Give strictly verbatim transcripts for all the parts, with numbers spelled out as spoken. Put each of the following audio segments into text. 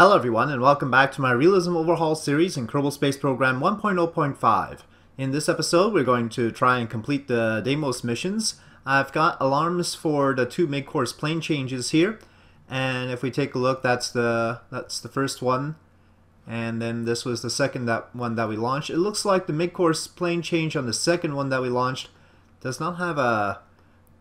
Hello everyone and welcome back to my Realism Overhaul series in Kerbal Space Program one point oh point five. In this episode we're going to try and complete the Deimos missions. I've got alarms for the two mid-course plane changes here, and if we take a look, that's the that's the first one, and then this was the second that one that we launched. It looks like the mid-course plane change on the second one that we launched does not have a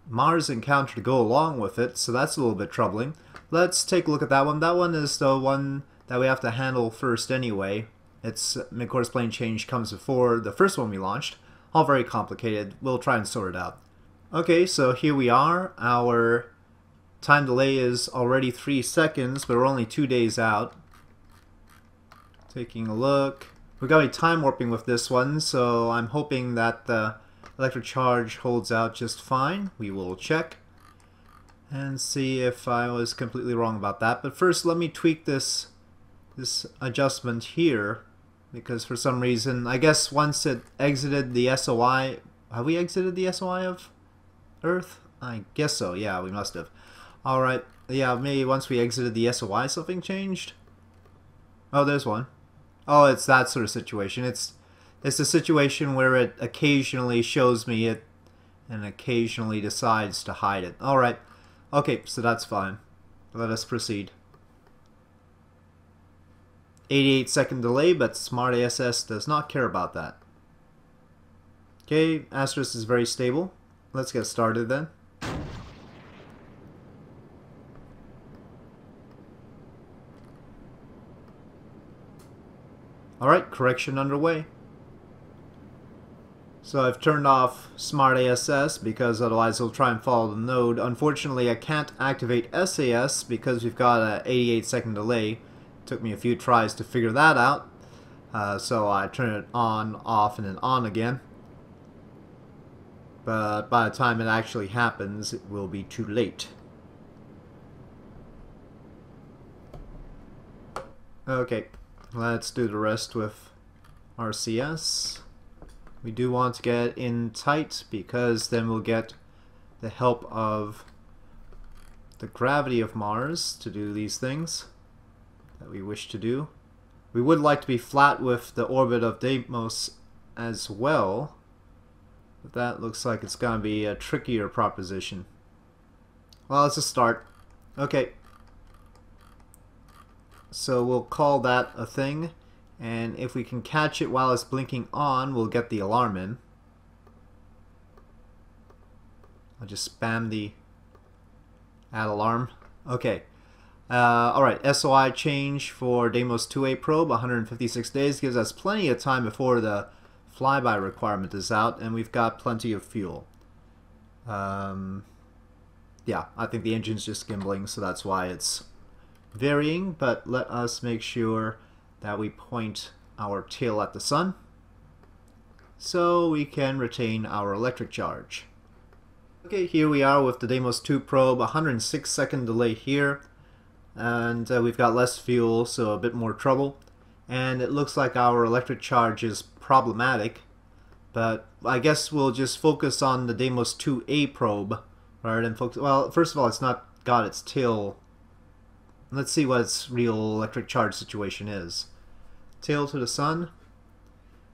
Mars encounter to go along with it, so that's a little bit troubling. Let's take a look at that one. That one is the one that we have to handle first anyway. It's mid-course plane change comes before the first one we launched. All very complicated. We'll try and sort it out. Okay, so here we are. Our time delay is already three seconds, but we're only two days out. Taking a look. We're going to be time warping with this one, so I'm hoping that the electric charge holds out just fine. We will check and see if I was completely wrong about that. But first, let me tweak this this adjustment here, because for some reason, I guess once it exited the S O I, have we exited the S O I of Earth? I guess so, yeah, we must have. Alright, yeah, maybe once we exited the S O I, something changed? Oh, there's one. Oh, it's that sort of situation. It's, it's a situation where it occasionally shows me it and occasionally decides to hide it. Alright. Okay, so that's fine. Let us proceed. eighty-eight second delay, but Smart A S S does not care about that. Okay, Asterisk is very stable. Let's get started then. Alright, correction underway. So I've turned off Smart A S S because otherwise it'll try and follow the node. Unfortunately, I can't activate S A S because we've got an eighty-eight second delay. It took me a few tries to figure that out. Uh, so I turn it on, off, and then on again. But by the time it actually happens, it will be too late. Okay, let's do the rest with R C S. We do want to get in tight because then we'll get the help of the gravity of Mars to do these things that we wish to do. We would like to be flat with the orbit of Deimos as well, but that looks like it's going to be a trickier proposition. Well, let's just start. Okay. So we'll call that a thing. And if we can catch it while it's blinking on, we'll get the alarm in. I'll just spam the add alarm. Okay. Uh, Alright, S O I change for Deimos two A probe, one hundred fifty-six days, gives us plenty of time before the flyby requirement is out, and we've got plenty of fuel. Um, yeah, I think the engine's just gimbling, so that's why it's varying, but let us make sure that we point our tail at the sun so we can retain our electric charge. Okay, here we are with the Deimos two probe, one hundred six second delay here, and uh, we've got less fuel, so a bit more trouble, and it looks like our electric charge is problematic, but I guess we'll just focus on the Deimos two A probe rather than focus. Well, first of all, it's not got its tail. Let's see what its real electric charge situation is. Tail to the sun,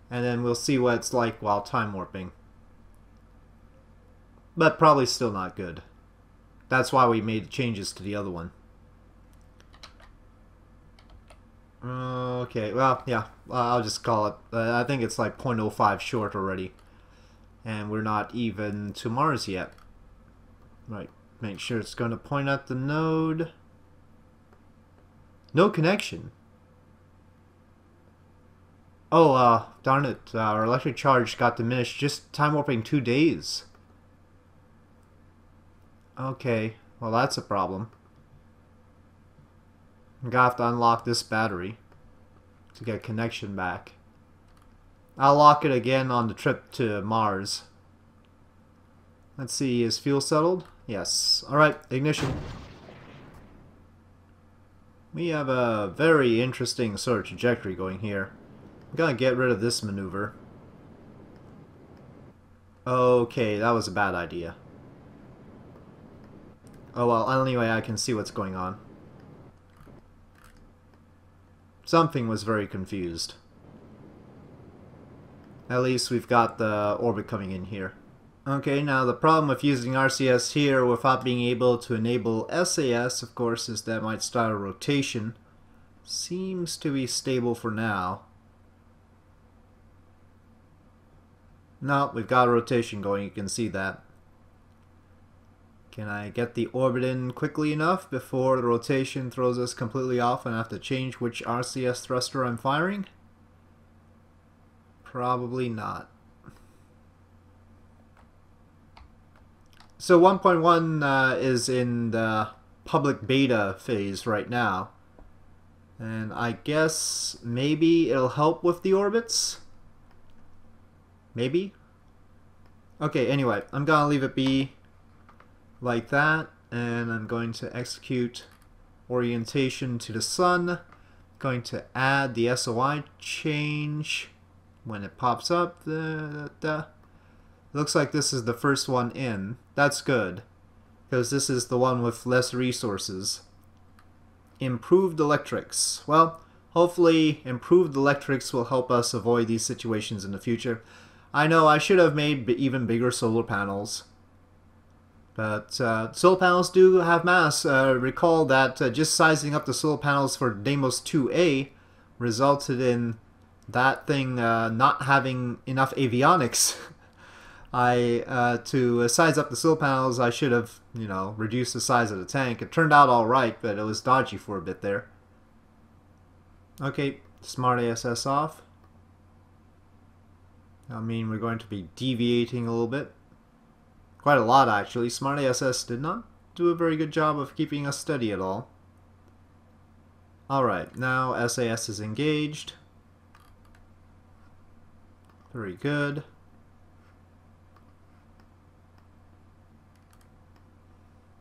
and then we'll see what it's like while time warping. But probably still not good. That's why we made changes to the other one. Okay, well, yeah, I'll just call it. I think it's like zero point zero five short already. And we're not even to Mars yet. Right, make sure it's going to point at the node. No connection. Oh, uh, darn it. Uh, our electric charge got diminished just time warping two days. Okay, well that's a problem. I'm gonna have to unlock this battery to get connection back. I'll lock it again on the trip to Mars. Let's see, is fuel settled? Yes. Alright, ignition. We have a very interesting sort of trajectory going here. I'm gonna get rid of this maneuver. Okay, that was a bad idea. Oh well, anyway, I can see what's going on. Something was very confused. At least we've got the orbit coming in here. Okay, now the problem with using R C S here without being able to enable S A S, of course, is that it might start a rotation. Seems to be stable for now. No, we've got a rotation going, you can see that. Can I get the orbit in quickly enough before the rotation throws us completely off and I have to change which R C S thruster I'm firing? Probably not. So one point one uh, is in the public beta phase right now. And I guess maybe it'll help with the orbits? Maybe? Okay, anyway, I'm gonna leave it be like that, and I'm going to execute orientation to the sun. I'm going to add the S O I change when it pops up. Da, da, da. Looks like this is the first one in. That's good, because this is the one with less resources. Improved electrics. Well, hopefully improved electrics will help us avoid these situations in the future. I know I should have made even bigger solar panels. But uh, solar panels do have mass. Uh, recall that uh, just sizing up the solar panels for Deimos two A resulted in that thing uh, not having enough avionics. I uh, to size up the solar panels, I should have, you know, reduced the size of the tank. It turned out all right, but it was dodgy for a bit there. Okay, Smart A S S off. I mean, we're going to be deviating a little bit. Quite a lot, actually. Smart A S S did not do a very good job of keeping us steady at all. Alright, now S A S is engaged. Very good.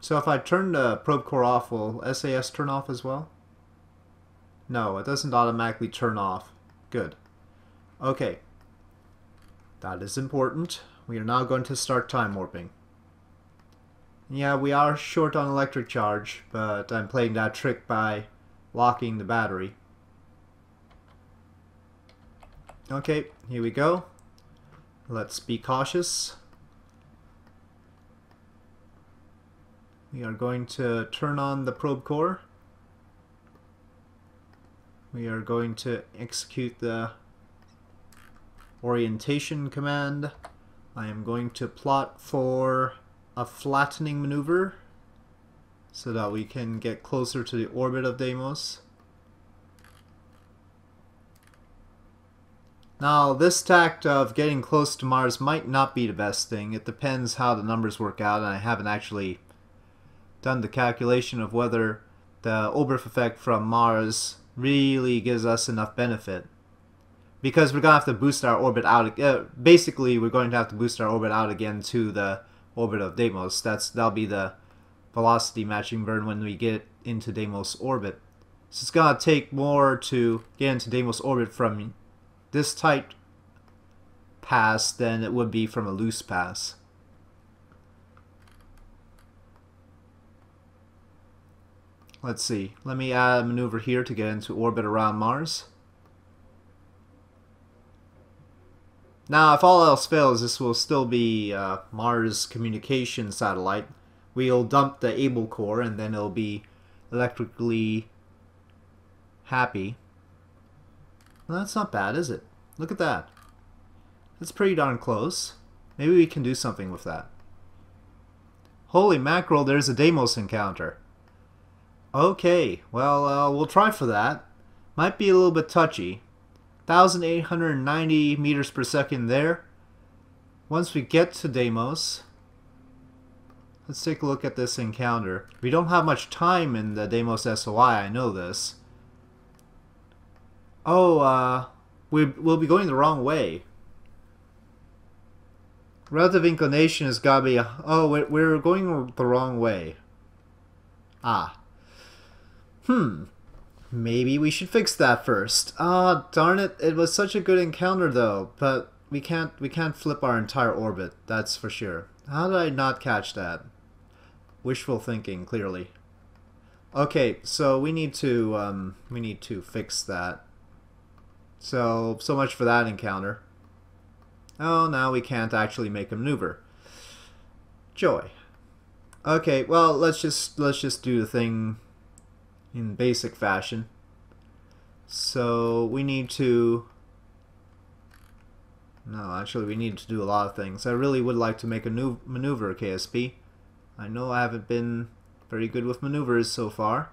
So if I turn the probe core off, will S A S turn off as well? No, it doesn't automatically turn off. Good. Okay. That is important. We are now going to start time warping. Yeah, we are short on electric charge, but I'm playing that trick by locking the battery. Okay, here we go. Let's be cautious. We are going to turn on the probe core. We are going to execute the orientation command. I am going to plot for a flattening maneuver so that we can get closer to the orbit of Deimos. Now, this tact of getting close to Mars might not be the best thing. It depends how the numbers work out, and I haven't actually done the calculation of whether the Oberth effect from Mars really gives us enough benefit. Because we're going to have to boost our orbit out, uh, basically we're going to have to boost our orbit out again to the orbit of Deimos. That's, that'll be the velocity matching burn when we get into Deimos orbit. So it's going to take more to get into Deimos orbit from this tight pass than it would be from a loose pass. Let's see, let me add a maneuver here to get into orbit around Mars. Now, if all else fails, this will still be uh, Mars communication satellite. We'll dump the ABLE core, and then it'll be electrically happy. Well, that's not bad, is it? Look at that. That's pretty darn close. Maybe we can do something with that. Holy mackerel, there's a Deimos encounter. Okay, well, uh, we'll try for that. Might be a little bit touchy. one thousand eight hundred ninety meters per second there. Once we get to Deimos, let's take a look at this encounter. We don't have much time in the Deimos S O I, I know this. Oh, uh, we, we'll be going the wrong way. Relative inclination has got to be... A, oh, we're, we're going the wrong way. Ah. Hmm. Maybe we should fix that first. Ah, darn it! It was such a good encounter, though. But we can't we can't flip our entire orbit. That's for sure. How did I not catch that? Wishful thinking, clearly. Okay, so we need to um, we need to fix that. So so much for that encounter. Oh, now we can't actually make a maneuver. Joy. Okay, well let's just let's just do the thing in basic fashion. So we need to. No, actually we need to do a lot of things. I really would like to make a new maneuver, K S P. I know I haven't been very good with maneuvers so far.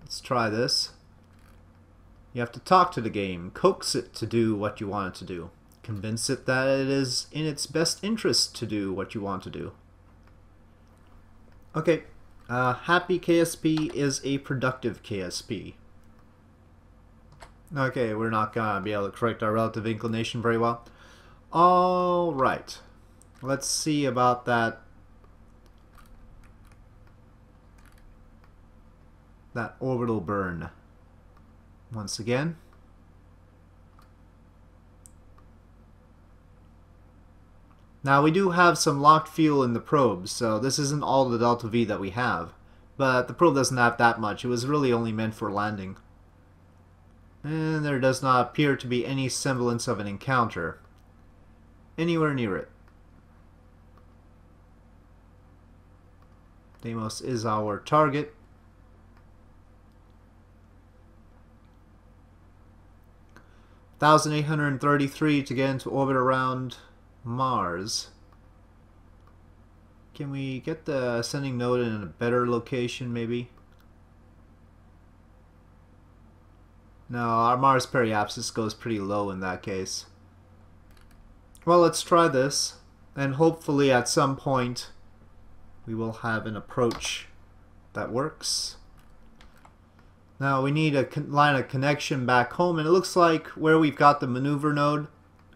Let's try this. You have to talk to the game, coax it to do what you want it to do. Convince it that it is in its best interest to do what you want to do. Okay, uh, happy K S P is a productive K S P. Okay, we're not gonna be able to correct our relative inclination very well. Alright, let's see about that that orbital burn once again. Now we do have some locked fuel in the probe, so this isn't all the delta V that we have, but the probe doesn't have that much. It was really only meant for landing. And there does not appear to be any semblance of an encounter anywhere near it. Deimos is our target. one thousand eight hundred thirty-three to get into orbit around Mars. Can we get the ascending node in a better location, maybe? No, our Mars periapsis goes pretty low in that case. Well, let's try this, and hopefully at some point we will have an approach that works. Now we need a line of connection back home, and it looks like where we've got the maneuver node,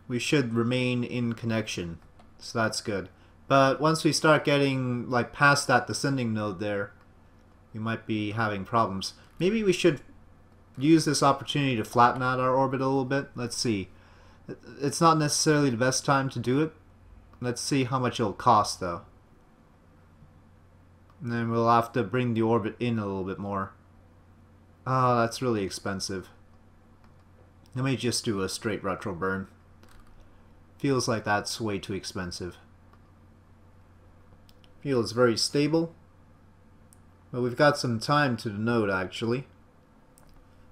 we should remain in connection. So that's good. But once we start getting like past that descending node there, we might be having problems. Maybe we should use this opportunity to flatten out our orbit a little bit. Let's see. It's not necessarily the best time to do it. Let's see how much it'll cost though. And then we'll have to bring the orbit in a little bit more. Oh, that's really expensive. Let me just do a straight retro burn. Feels like that's way too expensive. Fuel is very stable. But we've got some time to the node, actually.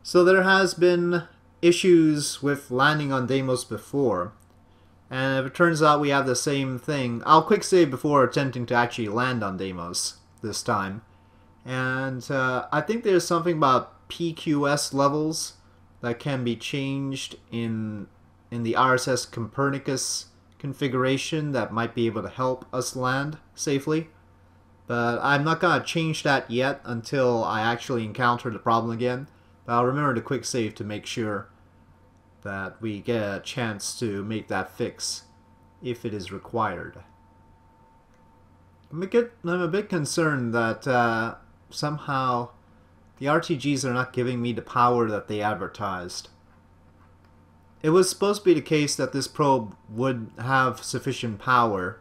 So there has been issues with landing on Deimos before. And if it turns out we have the same thing, I'll quick save before attempting to actually land on Deimos this time. And uh, I think there's something about P Q S levels that can be changed in in the R S S Copernicus configuration that might be able to help us land safely, but I'm not gonna change that yet until I actually encounter the problem again. But I'll remember to quick save to make sure that we get a chance to make that fix if it is required. I'm a bit, I'm a bit concerned that uh, somehow the R T Gs are not giving me the power that they advertised. It was supposed to be the case that this probe would have sufficient power,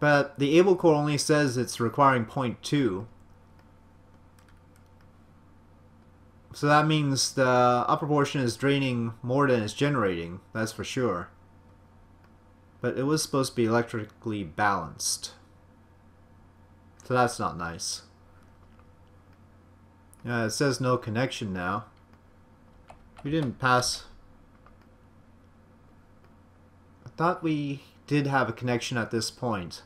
but the ABLE core only says it's requiring zero point two. So that means the upper portion is draining more than it's generating, that's for sure. But it was supposed to be electrically balanced. So that's not nice. Yeah, it says no connection now. We didn't pass. I thought we did have a connection at this point.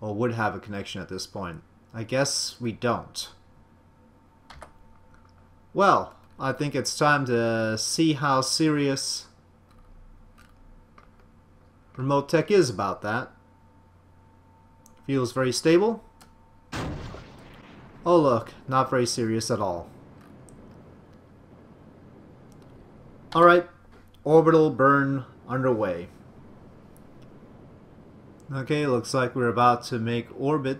Or would have a connection at this point. I guess we don't. Well, I think it's time to see how serious RemoteTech is about that. Feels very stable. Oh look, not very serious at all. Alright, orbital burn underway. Okay, looks like we're about to make orbit,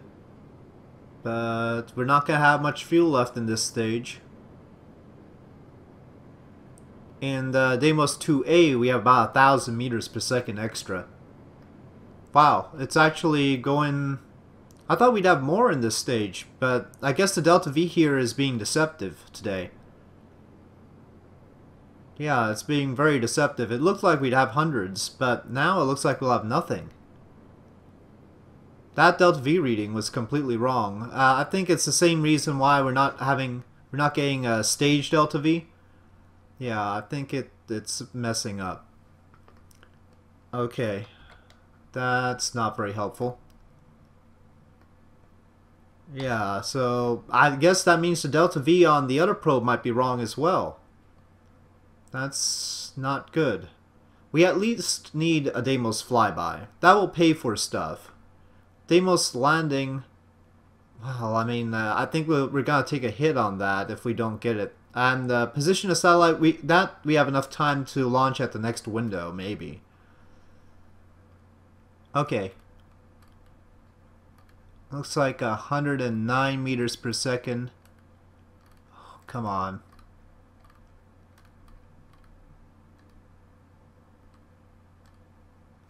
but we're not going to have much fuel left in this stage. In uh, Deimos two A we have about a thousand meters per second extra. Wow, it's actually going I thought we'd have more in this stage, but I guess the Delta V here is being deceptive today. Yeah, it's being very deceptive. It looked like we'd have hundreds, but now it looks like we'll have nothing. That Delta V reading was completely wrong. Uh, I think it's the same reason why we're not having, we're not getting a stage Delta V. Yeah, I think it it's messing up. Okay, that's not very helpful. Yeah, so I guess that means the Delta V on the other probe might be wrong as well. That's not good. We at least need a Deimos flyby. That will pay for stuff. Deimos landing, well, I mean, uh, I think we're, we're gonna take a hit on that if we don't get it. And uh, position a satellite, we that we have enough time to launch at the next window, maybe. Okay. Looks like one hundred nine meters per second. Oh, come on.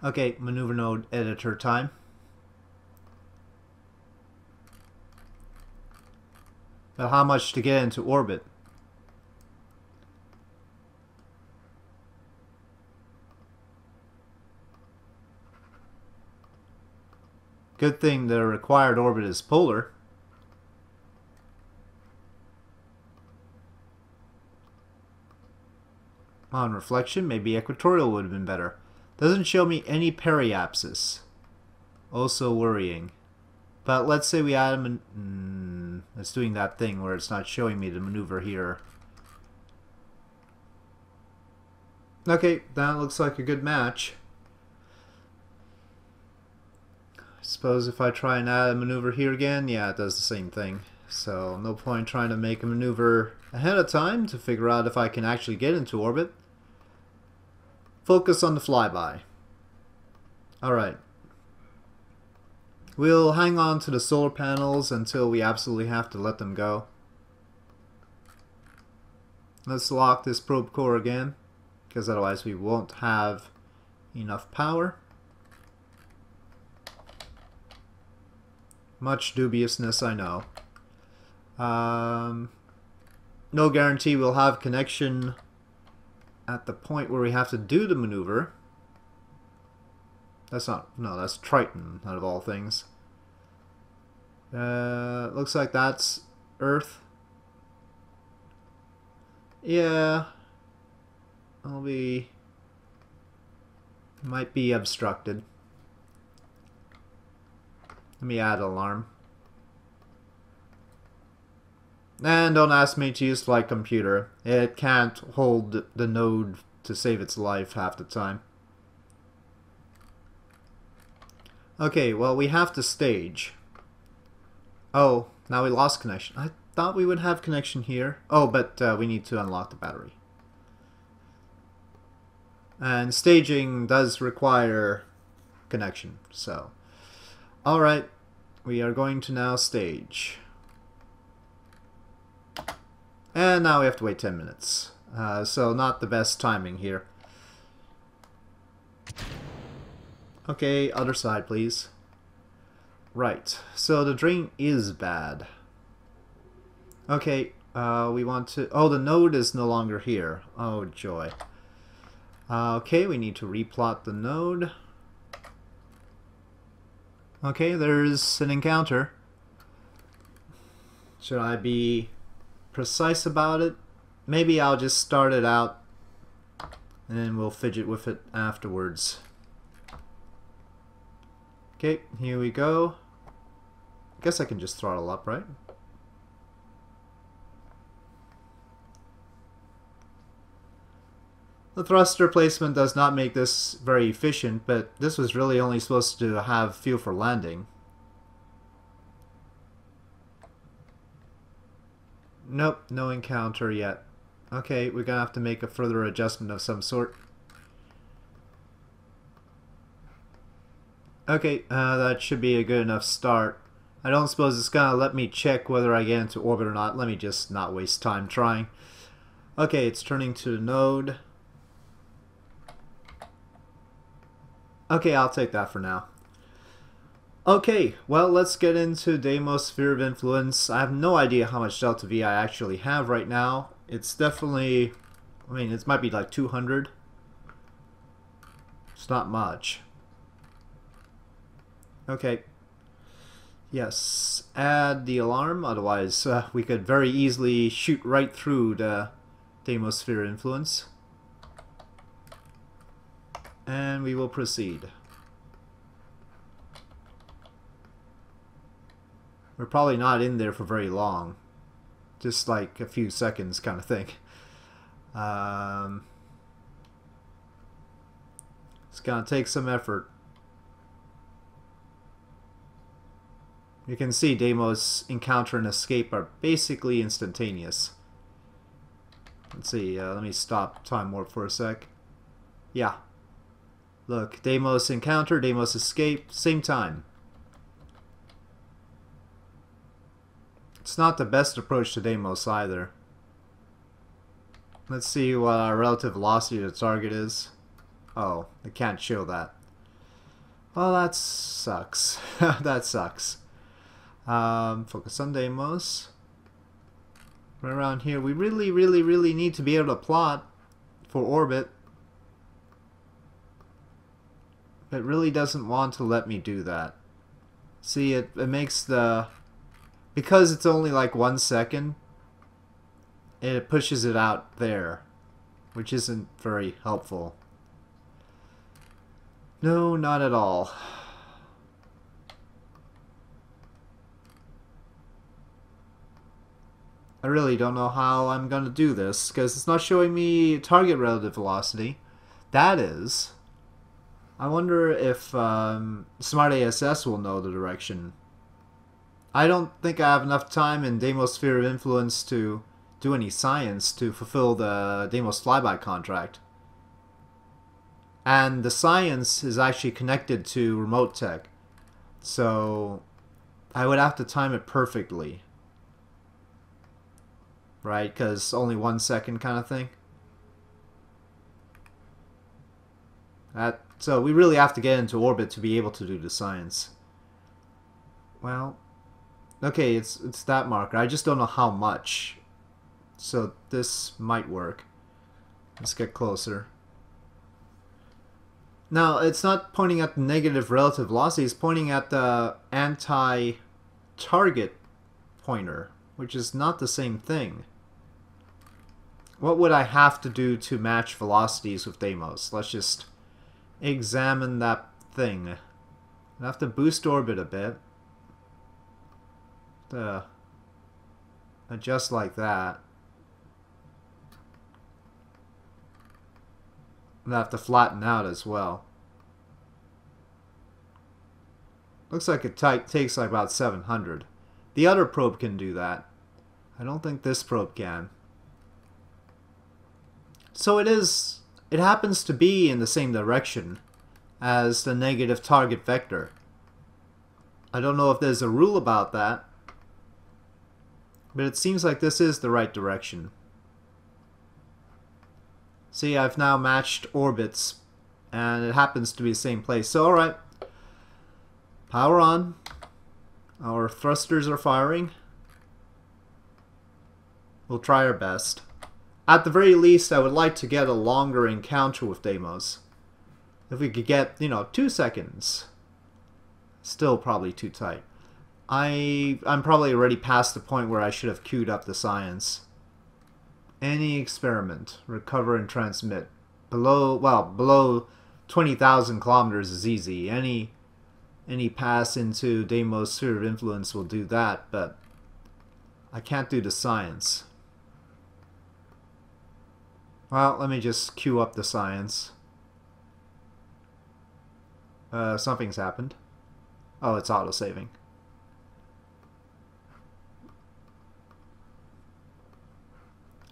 Okay, maneuver node editor time. But how much to get into orbit? Good thing the required orbit is polar. On reflection, maybe equatorial would have been better. Doesn't show me any periapsis. Also worrying. But let's say we add a man- mm, it's doing that thing where it's not showing me the maneuver here. Okay, that looks like a good match. Suppose if I try and add a maneuver here again, yeah, it does the same thing. So no point trying to make a maneuver ahead of time to figure out if I can actually get into orbit. Focus on the flyby. Alright. We'll hang on to the solar panels until we absolutely have to let them go. Let's lock this probe core again, because otherwise we won't have enough power. Much dubiousness, I know. Um, no guarantee we'll have connection at the point where we have to do the maneuver. That's not... no, that's Triton, out of all things. Uh, looks like that's Earth. Yeah. I'll be... might be obstructed. Let me add alarm. And don't ask me to use flight computer. It can't hold the node to save its life half the time. Okay, well, we have to stage. Oh, now we lost connection. I thought we would have connection here. Oh, but uh, we need to unlock the battery. And staging does require connection, so... Alright, we are going to now stage. And now we have to wait ten minutes. Uh, so not the best timing here. Okay, other side please. Right, so the drain is bad. Okay, uh, we want to... oh, the node is no longer here. Oh, joy. Uh, okay, we need to replot the node. Okay, there's an encounter. Should I be precise about it? Maybe I'll just start it out and then we'll fidget with it afterwards. Okay, here we go. I guess I can just throttle up, right? The thruster placement does not make this very efficient, but this was really only supposed to have fuel for landing. Nope, no encounter yet. Okay, we're gonna have to make a further adjustment of some sort. Okay, uh, that should be a good enough start. I don't suppose it's gonna let me check whether I get into orbit or not. Let me just not waste time trying. Okay, it's turning to the node. Okay, I'll take that for now. Okay, well, let's get into Deimos sphere of influence. I have no idea how much delta V I actually have right now. It's definitely, I mean, it might be like two hundred. It's not much. Okay. Yes, add the alarm, otherwise uh, we could very easily shoot right through the Deimos sphere of influence. And we will proceed. We're probably not in there for very long. Just like a few seconds kind of thing. Um, it's going to take some effort. You can see Deimos encounter and escape are basically instantaneous. Let's see, uh, let me stop Time Warp for a sec. Yeah. Look, Deimos encounter, Deimos escape, same time. It's not the best approach to Deimos either. Let's see what our relative velocity to target is. Oh, I can't show that. Well, that sucks. That sucks. Um, focus on Deimos. Right around here. We really, really, really need to be able to plot for orbit. It really doesn't want to let me do that. See, it, it makes the... Because it's only like one second, it pushes it out there, which isn't very helpful. No, not at all. I really don't know how I'm going to do this, because it's not showing me target relative velocity. That is. I wonder if um, Smart A S S will know the direction. I don't think I have enough time in Deimos sphere of influence to do any science to fulfill the Deimos flyby contract. And the science is actually connected to RemoteTech, so I would have to time it perfectly. Right? Because only one second kind of thing. That, so we really have to get into orbit to be able to do the science. Well... Okay, it's it's that marker. I just don't know how much. So this might work. Let's get closer. Now, it's not pointing at the negative relative velocity. It's pointing at the anti-target pointer, which is not the same thing. What would I have to do to match velocities with Deimos? Let's just examine that thing. I have to boost orbit a bit. Uh, adjust like that. I'm gonna have to flatten out as well. Looks like it takes like about seven hundred. The other probe can do that. I don't think this probe can. So it is. It happens to be in the same direction as the negative target vector. I don't know if there's a rule about that. But it seems like this is the right direction. See, I've now matched orbits, and it happens to be the same place. So, alright. Power on. Our thrusters are firing. We'll try our best. At the very least, I would like to get a longer encounter with Deimos. If we could get, you know, two seconds. Still probably too tight. I, I'm probably already past the point where I should have queued up the science. Any experiment, recover and transmit. Below, well, below twenty thousand kilometers is easy. Any, any pass into Deimos sphere of influence will do that, but I can't do the science. Well, let me just queue up the science. Uh, something's happened. Oh, it's auto-saving.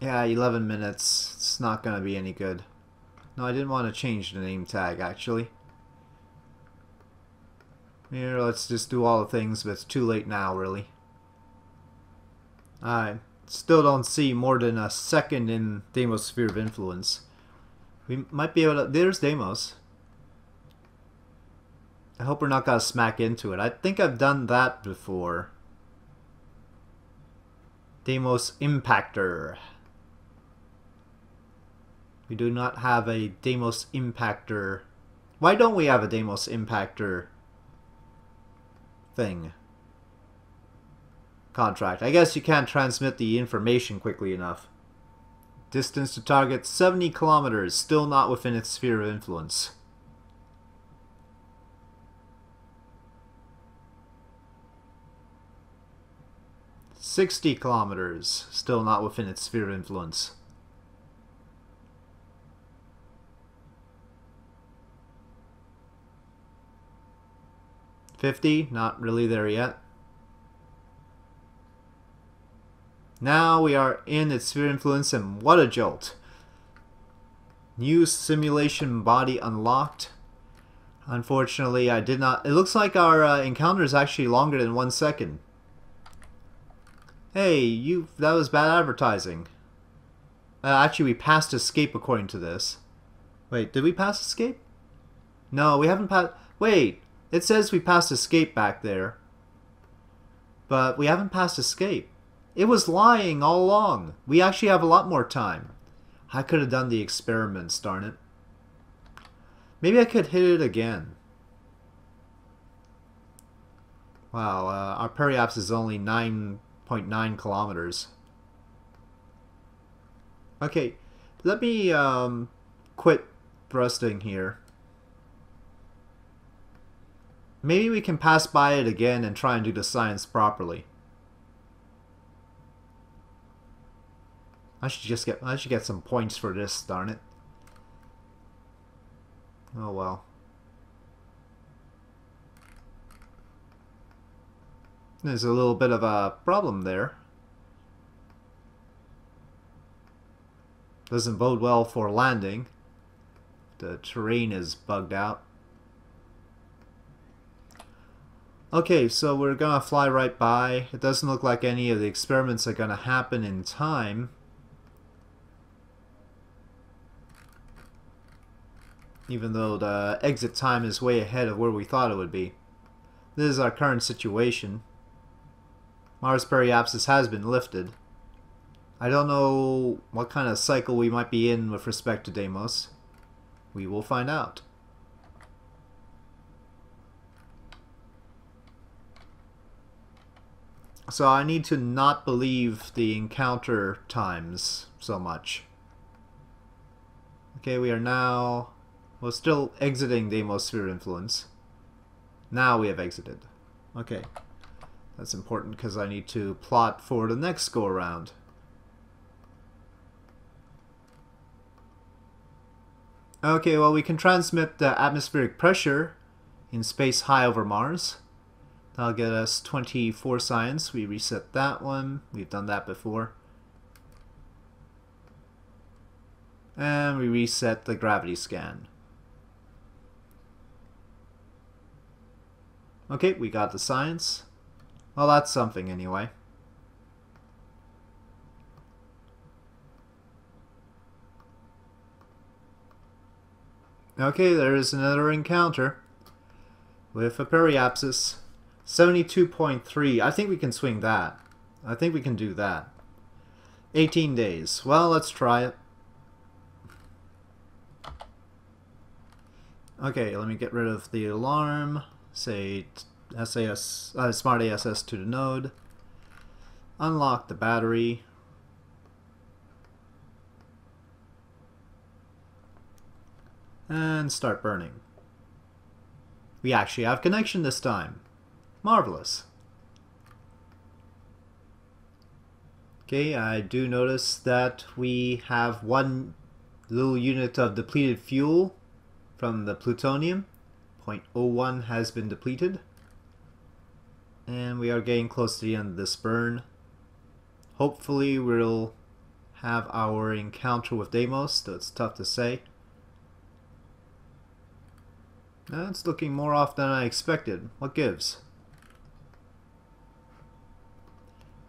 Yeah, eleven minutes. It's not going to be any good. No, I didn't want to change the name tag, actually. Here, let's just do all the things, but it's too late now, really. I still don't see more than a second in Deimos sphere of influence. We might be able to... There's Deimos. I hope we're not gonna smack into it. I think I've done that before. Deimos impactor. We do not have a Deimos impactor. Why don't we have a Deimos impactor thing? Contract. I guess you can't transmit the information quickly enough. Distance to target seventy kilometers, still not within its sphere of influence. sixty kilometers, still not within its sphere of influence. fifty, not really there yet. Now we are in its sphere influence, and what a jolt. New simulation body unlocked. Unfortunately, I did not... It looks like our uh, encounter is actually longer than one second. Hey, you... That was bad advertising. Uh, actually, we passed escape according to this. Wait, did we pass escape? No, we haven't passed... Wait, it says we passed escape back there. But we haven't passed escape. It was lying all along. We actually have a lot more time. I could have done the experiments, darn it. Maybe I could hit it again. Wow, uh, our periaps is only nine point nine kilometers. Okay, let me um, quit thrusting here. Maybe we can pass by it again and try and do the science properly. I should just get I should get some points for this, darn it. Oh well. There's a little bit of a problem there. Doesn't bode well for landing. The terrain is bugged out. Okay, so we're gonna fly right by. It doesn't look like any of the experiments are gonna happen in time. Even though the exit time is way ahead of where we thought it would be. This is our current situation. Mars periapsis has been lifted. I don't know what kind of cycle we might be in with respect to Deimos. We will find out. So I need to not believe the encounter times so much. Okay, we are now... We're still exiting the Deimos sphere influence. Now we have exited. Okay. That's important because I need to plot for the next go around. Okay, well, we can transmit the atmospheric pressure in space high over Mars. That'll get us twenty-four science. We reset that one. We've done that before. And we reset the gravity scan. Okay, we got the science. Well, that's something anyway. Okay, there is another encounter with a periapsis. seventy-two point three. I think we can swing that. I think we can do that. eighteen days. Well, let's try it. Okay, let me get rid of the alarm. Say S A S, uh, Smart A S S to the node. Unlock the battery. And start burning. We actually have connection this time. Marvelous. Okay, I do notice that we have one little unit of depleted fuel from the plutonium. zero point zero one has been depleted, and we are getting close to the end of this burn. Hopefully we'll have our encounter with Deimos, though it's tough to say. That's looking more off than I expected. What gives?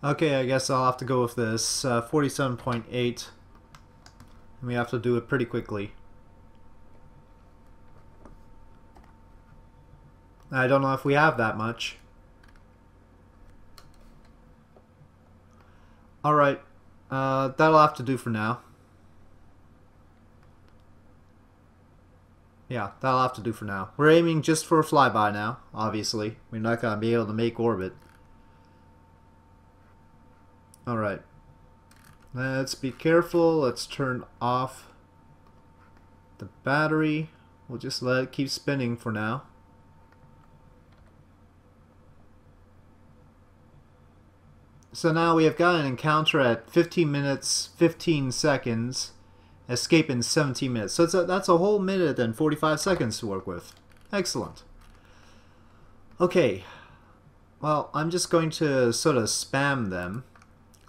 Okay, I guess I'll have to go with this. uh, forty-seven point eight, and we have to do it pretty quickly. I don't know if we have that much. Alright, uh, that'll have to do for now. Yeah, that'll have to do for now. We're aiming just for a flyby now, obviously. We're not going to be able to make orbit. Alright. Let's be careful. Let's turn off the battery. We'll just let it keep spinning for now. So now we have got an encounter at fifteen minutes, fifteen seconds. Escape in seventeen minutes. So it's a, that's a whole minute and forty-five seconds to work with. Excellent. Okay. Well, I'm just going to sort of spam them.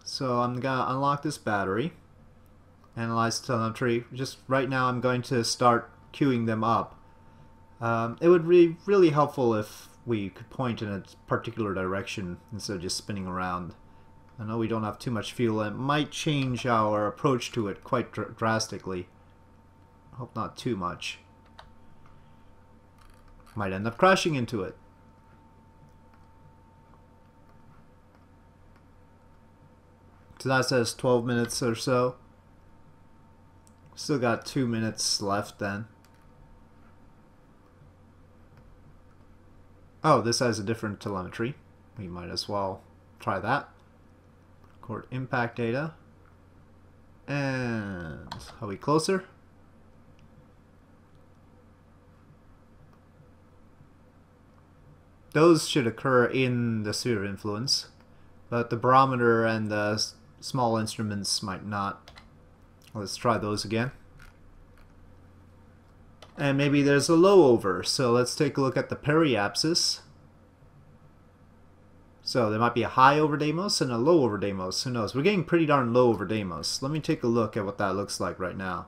So I'm going to unlock this battery. Analyze telemetry. Just right now I'm going to start queuing them up. Um, it would be really helpful if we could point in a particular direction instead of just spinning around. I know we don't have too much fuel, and it might change our approach to it quite dr drastically. I hope not too much. Might end up crashing into it. So that says twelve minutes or so. Still got two minutes left then. Oh, this has a different telemetry. We might as well try that. Record impact data. And are we closer? Those should occur in the sphere of influence, but the barometer and the small instruments might not. Let's try those again. And maybe there's a low over, so let's take a look at the periapsis. So there might be a high over Deimos and a low over Deimos. Who knows? We're getting pretty darn low over Deimos. Let me take a look at what that looks like right now.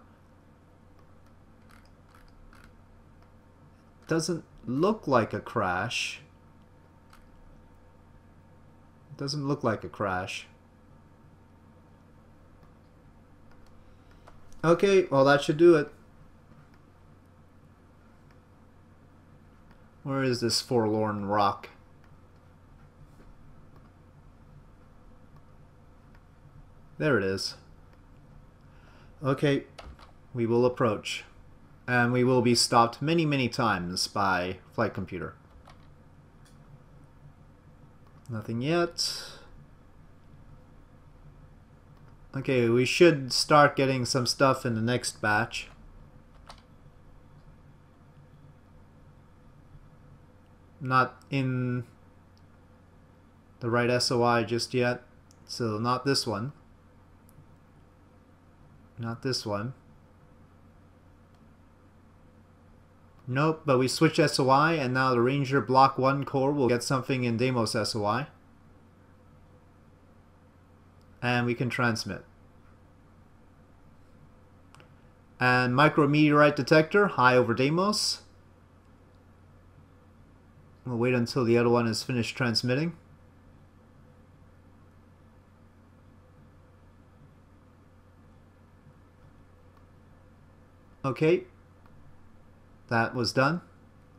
Doesn't look like a crash. Doesn't look like a crash. Okay, well that should do it. Where is this forlorn rock? There it is. Okay, we will approach. And we will be stopped many, many times by flight computer. Nothing yet. Okay, we should start getting some stuff in the next batch. Not in the right S O I just yet, so not this one. Not this one. Nope, but we switch S O I and now the Ranger block one core will get something in Deimos S O I. And we can transmit. And micrometeorite detector, high over Deimos. We'll wait until the other one is finished transmitting. Okay, that was done.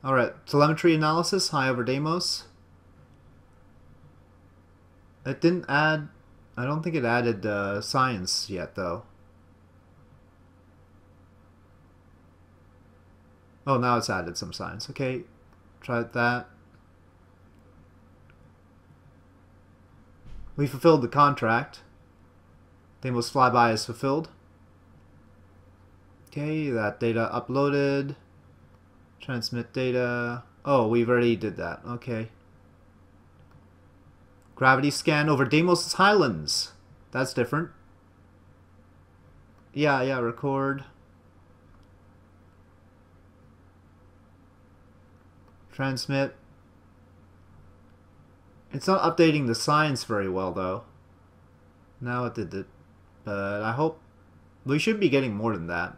Alright, telemetry analysis, high over Deimos. It didn't add, I don't think it added uh, science yet though. Oh, now it's added some science. Okay, try that. We fulfilled the contract. Deimos flyby is fulfilled. Okay, that data uploaded. Transmit data. Oh, we've already did that. Okay. Gravity scan over Deimos Highlands. That's different. Yeah, yeah, record. Transmit. It's not updating the science very well, though. Now it did it. But I hope we should be getting more than that.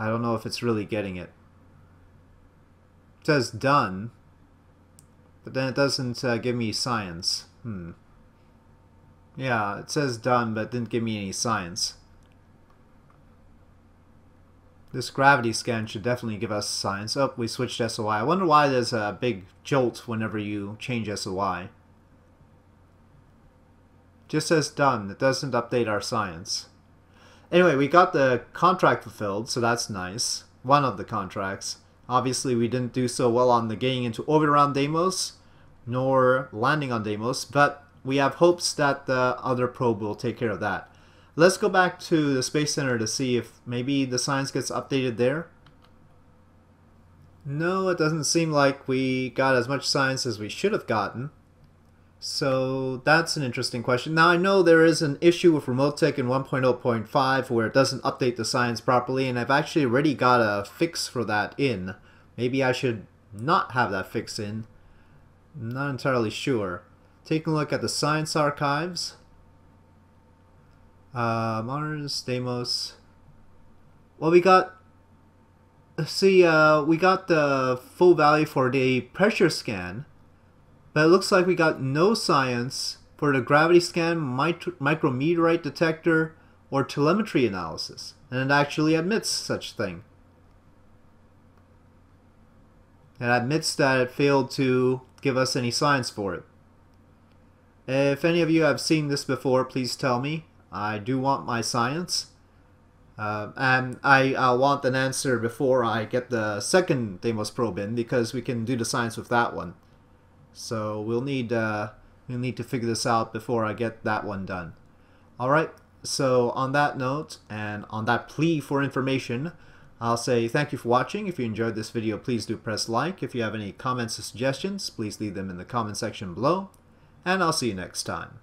I don't know if it's really getting it. It says done, but then it doesn't uh, give me science. Hmm. Yeah, it says done, but it didn't give me any science. This gravity scan should definitely give us signs. Oh, we switched S O I. I wonder why there's a big jolt whenever you change S O I. Just says done. It doesn't update our science. Anyway, we got the contract fulfilled, so that's nice. One of the contracts. Obviously, we didn't do so well on the getting into orbit around Deimos, nor landing on Deimos, but we have hopes that the other probe will take care of that. Let's go back to the Space Center to see if maybe the science gets updated there. No, it doesn't seem like we got as much science as we should have gotten. So that's an interesting question. Now I know there is an issue with RemoteTech in one point oh point five where it doesn't update the science properly, and I've actually already got a fix for that in. Maybe I should not have that fix in. I'm not entirely sure. Taking a look at the science archives. Uh, Mars, Deimos. Well, we got... See, uh, we got the full value for the pressure scan, but it looks like we got no science for the gravity scan, mit micrometeorite detector, or telemetry analysis. And it actually admits such thing. It admits that it failed to give us any science for it. If any of you have seen this before, please tell me. I do want my science, uh, and I I'll want an answer before I get the second Deimos probe in, because we can do the science with that one. So we'll need uh, we'll need to figure this out before I get that one done. All right. So on that note, and on that plea for information, I'll say thank you for watching. If you enjoyed this video, please do press like. If you have any comments or suggestions, please leave them in the comment section below, and I'll see you next time.